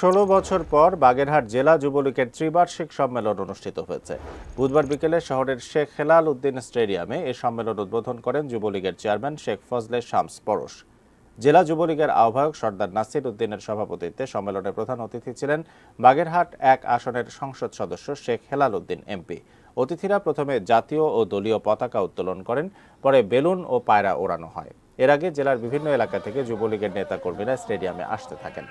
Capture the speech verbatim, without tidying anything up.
ষোলো বছর পর বাগেরহাট জেলা যুবলীগের ত্রিবার্ষিক সম্মেলন অনুষ্ঠিত হয়েছে। বুধবার বিকেলে শহরের শেখ হেলাল উদ্দিন স্টেডিয়ামে এই সম্মেলন উদ্বোধন করেন যুবলীগের চেয়ারম্যান শেখ ফজলে শামস পরশ। জেলা যুবলীগের আহ্বায়ক সর্দার নাসির উদ্দিনের সভাপতিত্বে সম্মেলনে প্রধান অতিথি ছিলেন বাগেরহাট এক আসনের সংসদ সদস্য শেখ হেলাল উদ্দিন এমপি। অতিথিরা প্রথমে জাতীয় ও দলীয় পতাকা উত্তোলন করেন, পরে বেলুন ও পায়রা ওড়ানো হয়। এর আগে জেলার বিভিন্ন এলাকা থেকে যুবলীগের নেতাকর্মীরা স্টেডিয়ামে আসতে থাকেন।